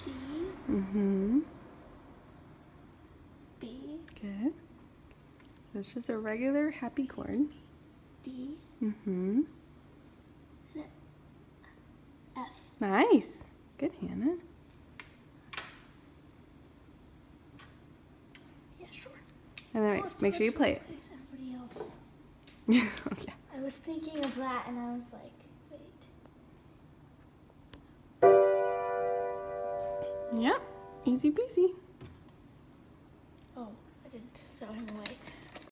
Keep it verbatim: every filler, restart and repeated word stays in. aquí. Mm-hmm. B. Good. So it's just a regular happy chord. D. Mm-hmm. F. Nice. Good, Hannah. Yeah, sure. And then oh, wait, make sure you play it. Play somebody else. Oh, yeah. I was thinking of that, and I was like, wait. Yep. Easy peasy. Oh, I didn't just throw him away.